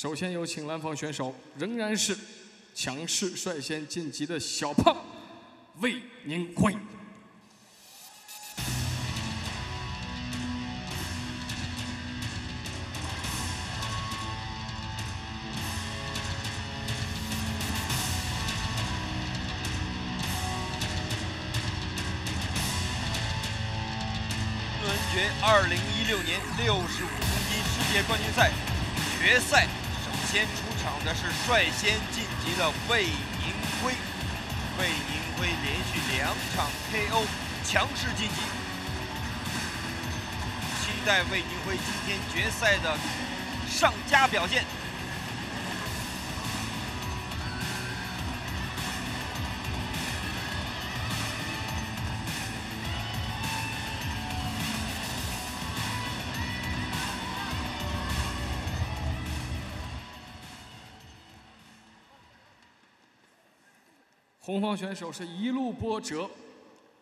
首先有请蓝方选手，仍然是强势率先晋级的小胖魏宁辉。 2016年65公斤世界冠军赛决赛，首先出场的是率先晋级的魏宁辉。魏宁辉连续2场 KO， 强势晋级。期待魏宁辉今天决赛的上佳表现。 红方选手是一路波折，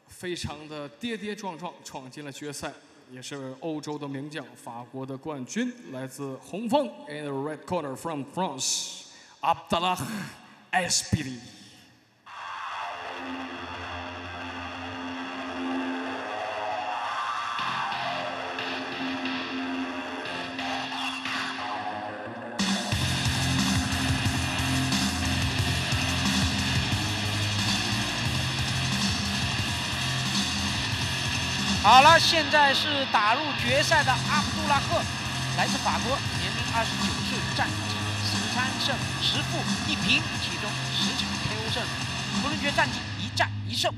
非常的跌跌撞撞闯进了决赛，也是欧洲的名将，法国的冠军，来自红方 in the red corner from France, Abdallah Ezbiri。 好了，现在是打入决赛的阿卜杜拉赫，来自法国，年龄29岁，战绩13胜10负1平，其中10场 KO 胜，五轮决战绩1战1胜。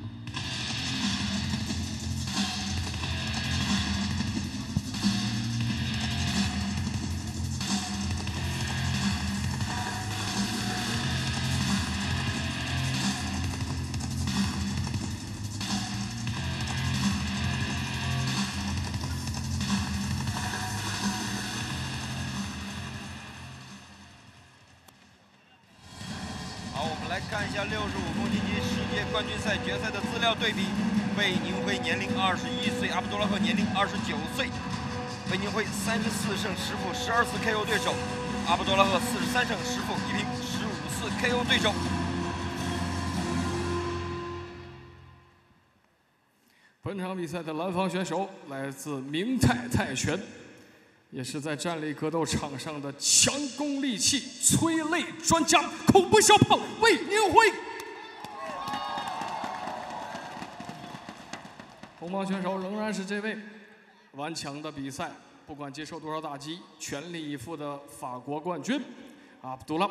对比魏宁辉年龄21岁，阿卜杜拉赫年龄29岁。魏宁辉34胜10负，12次 KO 对手；阿卜杜拉赫43胜10负1平，15次 KO 对手。本场比赛的蓝方选手来自明泰泰拳，也是在站立格斗场上的强攻利器催泪专家，恐怖小胖魏宁辉。 红方选手仍然是这位顽强的比赛，不管接受多少打击，全力以赴的法国冠军Abdallah。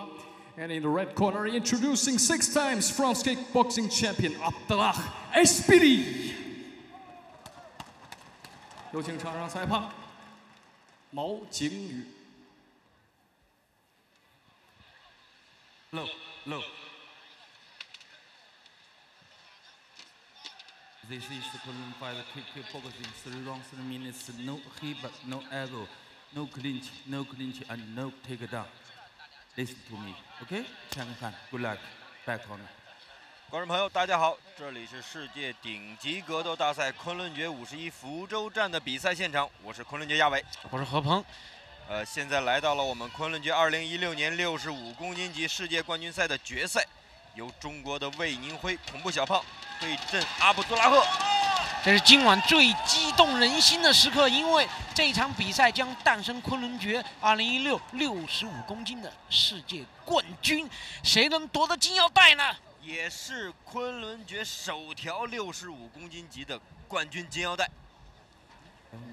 And in the red corner, introducing 6 times French kickboxing champion Abdallah Ezbiri。有请场上裁判毛景宇。Low. This is the qualified kickboxing 3 rounds, 3 minutes, no hip, no elbow, no clinch, and no takedown. Listen to me, okay? Chang Fan, good luck. Back on. 观众朋友，大家好，这里是世界顶级格斗大赛昆仑决51福州站的比赛现场，我是昆仑决亚伟，我是何鹏。现在来到了我们昆仑决2016年65公斤级世界冠军赛的决赛。 由中国的魏宁辉、恐怖小胖对阵阿卜杜拉赫，这是今晚最激动人心的时刻，因为这场比赛将诞生昆仑决201665公斤的世界冠军，谁能夺得金腰带呢？也是昆仑决首条65公斤级的冠军金腰带。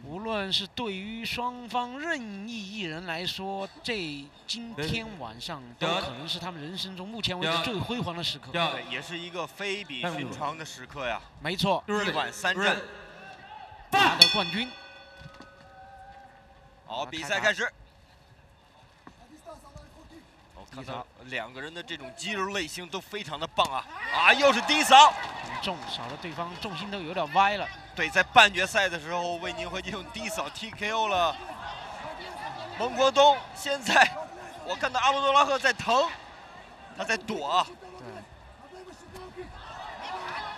无论是对于双方任意一人来说，这今天晚上都可能是他们人生中目前为止最辉煌的时刻，对，也是一个非比寻常的时刻呀。没错，一晚3战拿得冠军。好，比赛开始。我看到两个人的这种肌肉类型都非常的棒啊！啊，又是低扫，很重，扫了对方重心都有点歪了。 对，在半决赛的时候，魏宁辉就用低扫 TKO 了蒙国东。现在我看到阿卜杜拉赫在疼，他在躲啊。对。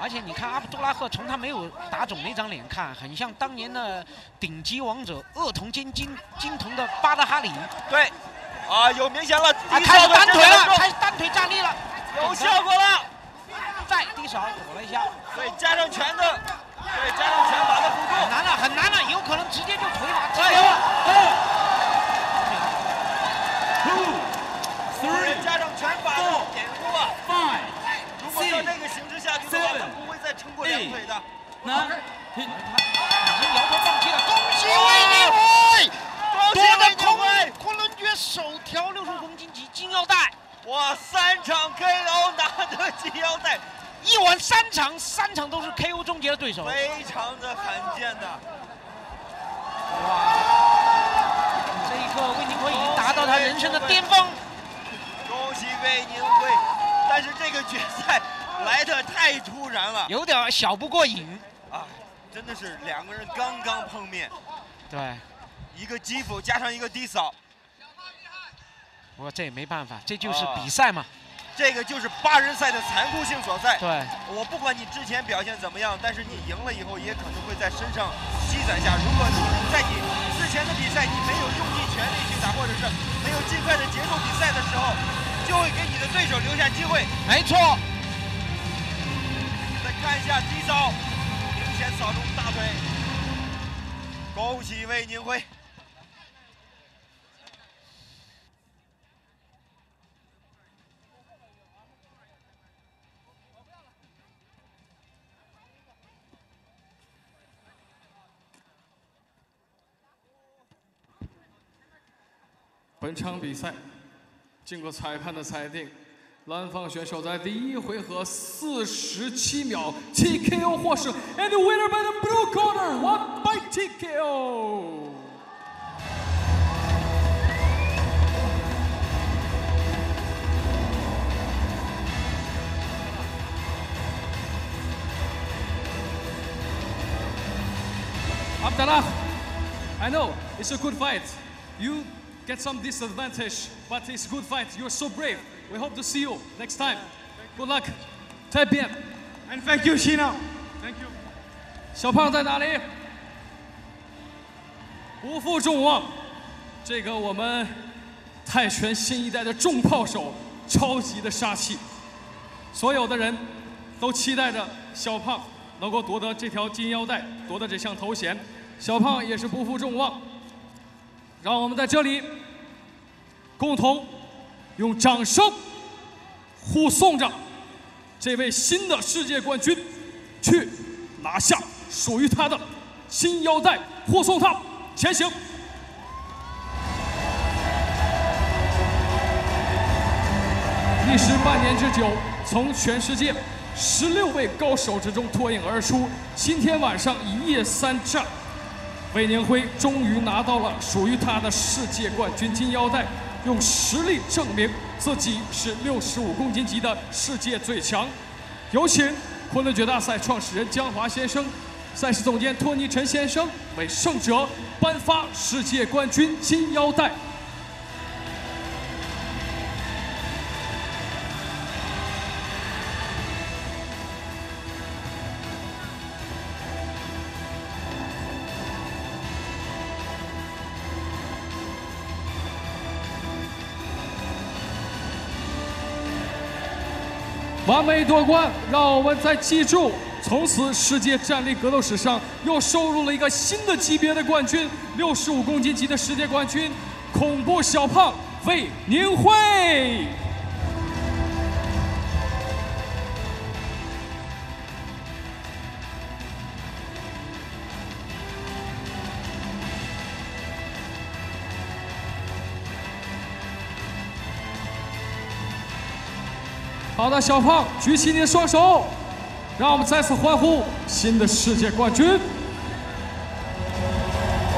而且你看阿卜杜拉赫，从他没有打肿那张脸看，很像当年的顶级王者恶童兼金童的巴德哈里。对，啊，有明显了，开始单腿了，开始单腿站立了，有效果了。在低扫躲了一下，对，加上拳头，对，加上拳把他扶住，很难了，很难了，有可能直接就腿法直接了。2、3、加上拳法点出了。如果在那个形势下去的话，他不会再撑过两腿的。难，已经摇头丧气了，恭喜魏宁。 夺得昆仑决首条65公斤级金腰带，哇！3场 KO 拿得金腰带，一晚3场，3场都是 KO 终结的对手，非常的罕见的。哇！这一刻魏宁辉已经达到他人生的巅峰，恭喜魏宁辉！但是这个决赛来得太突然了，有点小不过瘾啊！真的是两个人刚刚碰面，对。 一个击腹加上一个低扫，不过这也没办法，这就是比赛嘛。这个就是8人赛的残酷性所在。对，我不管你之前表现怎么样，但是你赢了以后也可能会在身上积攒下。如果在你之前的比赛你没有用尽全力去打，或者是没有尽快的结束比赛的时候，就会给你的对手留下机会。没错。再看一下低扫，明显扫中大腿。恭喜魏宁辉。 本场比赛，经过裁判的裁定，蓝方选手在第一回合47秒7 KO 获胜 ，and the winner by the blue corner, 1 by TKO。Abdallah, I know it's a good fight. You get some disadvantage, but it's a good fight. You're so brave. We hope to see you next time. Good luck. Tap in. And thank you, China. Thank you. 小胖在哪里？不负众望，这个我们泰拳新一代的重炮手，超级的杀气。所有的人都期待着小胖能够夺得这条金腰带，夺得这项头衔。小胖也是不负众望。 让我们在这里共同用掌声护送着这位新的世界冠军，去拿下属于他的金腰带，护送他前行。 历时半年之久，从全世界16位高手之中脱颖而出。今天晚上一夜3战。 魏宁辉终于拿到了属于他的世界冠军金腰带，用实力证明自己是65公斤级的世界最强。有请昆仑决大赛创始人江华先生、赛事总监托尼陈先生为胜者颁发世界冠军金腰带。 完美夺冠，让我们再记住，从此世界站立格斗史上又收入了一个新的级别的冠军——65公斤级的世界冠军，恐怖小胖魏宁辉。好的，小胖，举起你的双手，让我们再次欢呼新的世界冠军！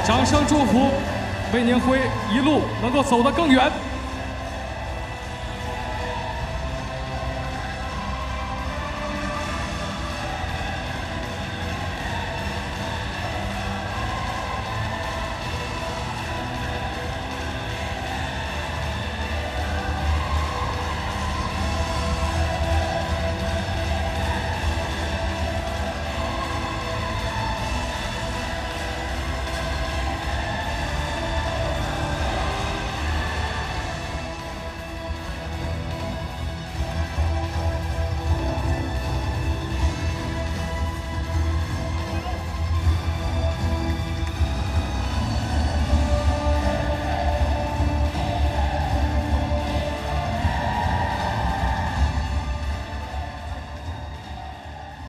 掌声祝福，魏宁辉一路能够走得更远。